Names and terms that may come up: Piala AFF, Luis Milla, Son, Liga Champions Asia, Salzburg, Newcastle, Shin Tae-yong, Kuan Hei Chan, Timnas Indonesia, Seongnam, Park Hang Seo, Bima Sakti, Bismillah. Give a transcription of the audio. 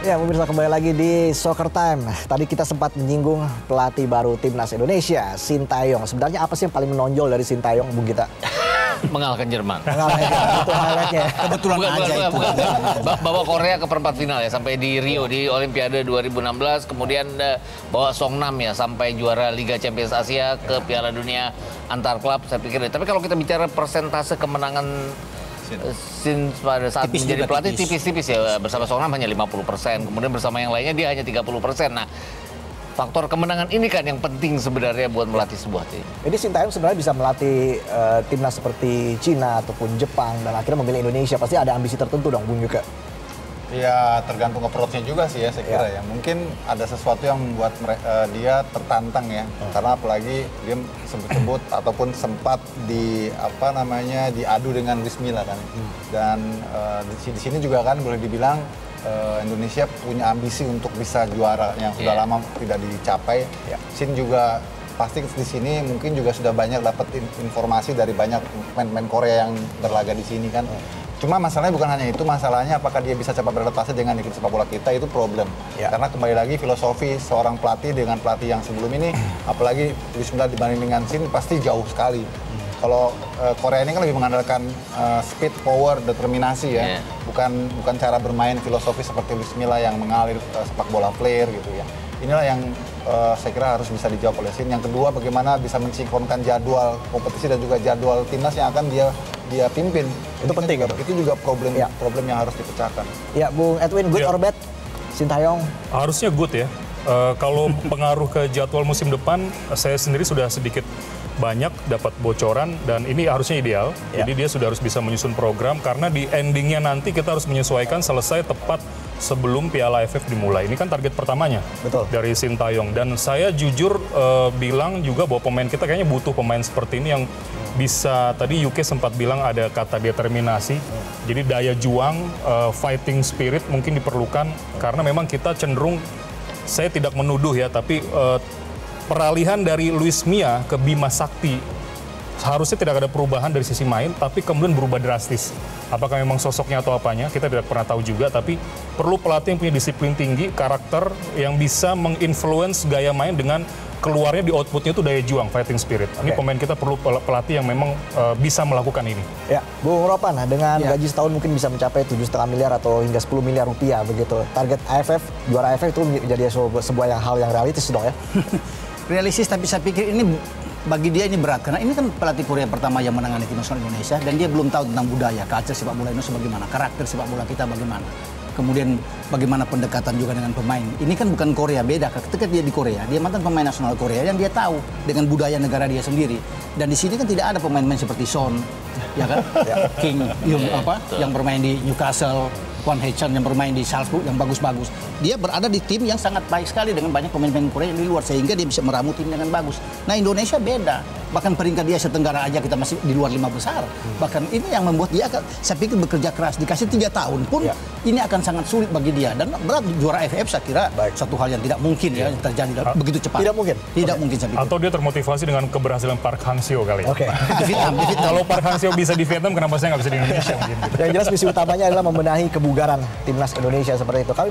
Ya, pemirsa, kembali lagi di Soccer Time. Tadi kita sempat menyinggung pelatih baru Timnas Indonesia, Shin Tae-yong. Sebenarnya apa sih yang paling menonjol dari Shin Tae-yong, Bung Gita? Mengalahkan Jerman. Mengalahkan. Kebetulan aja itu. Bawa Korea ke perempat final ya, sampai di Rio, di Olimpiade 2016. Kemudian bawa Seongnam ya, sampai juara Liga Champions Asia, ke Piala Dunia antar klub, saya pikir. Tapi kalau kita bicara persentase kemenangan Shin pada saat tipis menjadi pelatih tipis-tipis ya, bersama Seongnam hanya 50%, kemudian bersama yang lainnya dia hanya 30%. Nah, faktor kemenangan ini kan yang penting sebenarnya buat melatih sebuah tim. Jadi Shin Tae-yong sebenarnya bisa melatih timnas seperti Cina ataupun Jepang dan akhirnya memilih Indonesia. Pasti ada ambisi tertentu dong, Bung Yuka. Ya, tergantung approach-nya juga sih ya, saya kira ya. Mungkin ada sesuatu yang membuat dia tertantang ya. Karena apalagi dia sebut-sebut ataupun sempat di apa namanya diadu dengan Luis Milla kan. Dan di sini juga kan boleh dibilang Indonesia punya ambisi untuk bisa juara yang sudah lama tidak dicapai. Shin juga pasti di sini mungkin juga sudah banyak dapat informasi dari banyak pemain-pemain Korea yang berlaga di sini kan. Cuma masalahnya bukan hanya itu, masalahnya apakah dia bisa cepat beradaptasi dengan iklim sepak bola kita, itu problem. Karena kembali lagi filosofi seorang pelatih dengan pelatih yang sebelum ini, apalagi Bismillah dibanding dengan Shin, pasti jauh sekali. Kalau Korea ini kan lebih mengandalkan speed, power, determinasi ya. Bukan cara bermain filosofi seperti Bismillah yang mengalir sepak bola player gitu ya. Inilah yang saya kira harus bisa dijawab oleh Shin. Yang kedua, bagaimana bisa mensinkronkan jadwal kompetisi dan juga jadwal timnas yang akan dia pimpin. Itu penting. Itu juga problem yang harus dipecahkan. Ya, Bung Edwin, good or bad? Shin Tae-yong? Harusnya good ya. Kalau pengaruh ke jadwal musim depan, saya sendiri sudah sedikit banyak dapat bocoran dan ini harusnya ideal. Jadi dia sudah harus bisa menyusun program karena di endingnya nanti kita harus menyesuaikan selesai tepat sebelum Piala AFF dimulai. Ini kan target pertamanya dari Shin Tae-yong. Dan saya jujur bilang juga bahwa pemain kita kayaknya butuh pemain seperti ini yang bisa, tadi UK sempat bilang ada kata determinasi. Jadi daya juang, fighting spirit mungkin diperlukan. Karena memang kita cenderung, saya tidak menuduh ya, tapi peralihan dari Luis Milla ke Bima Sakti harusnya tidak ada perubahan dari sisi main, tapi kemudian berubah drastis. Apakah memang sosoknya atau apanya, kita tidak pernah tahu juga, tapi perlu pelatih yang punya disiplin tinggi, karakter yang bisa menginfluence gaya main dengan keluarnya di outputnya itu daya juang, fighting spirit. Ini pemain kita perlu pelatih yang memang bisa melakukan ini. Ya, Bung Ropan, dengan gaji setahun mungkin bisa mencapai 7,5 miliar atau hingga 10 miliar rupiah begitu. Target AFF, juara AFF itu menjadi sebuah hal yang realistis dong ya? Realistis, tapi saya pikir ini bagi dia ini berat, karena ini kan pelatih Korea pertama yang menangani timnas Indonesia dan dia belum tahu tentang budaya, culture sepak bola Indonesia bagaimana, karakter sepak bola kita bagaimana. Kemudian bagaimana pendekatan juga dengan pemain. Ini kan bukan Korea, beda. Ketika dia di Korea, dia mantan pemain nasional Korea yang dia tahu dengan budaya negara dia sendiri. Dan di sini kan tidak ada pemain-pemain seperti Son, ya kan? King, yang bermain di Newcastle, Kuan Hei Chan yang bermain di Salzburg yang bagus-bagus. Dia berada di tim yang sangat baik sekali dengan banyak pemain-pemain Korea yang di luar, sehingga dia bisa meramu tim dengan bagus. Nah, Indonesia beda. Bahkan peringkat di Asia Tenggara aja kita masih di luar 5 besar. Bahkan ini yang membuat dia, saya pikir bekerja keras, dikasih 3 tahun pun ini akan sangat sulit bagi dia. Dan berat juara AFF saya kira satu hal yang tidak mungkin ya terjadi begitu cepat. Tidak mungkin. Tidak mungkin saya pikir. Atau dia termotivasi dengan keberhasilan Park Hang Seo kali. Kalau Park Hang Seo bisa di Vietnam, kenapa saya nggak bisa di Indonesia? Yang jelas misi utamanya adalah membenahi kebugaran timnas Indonesia seperti itu. Kami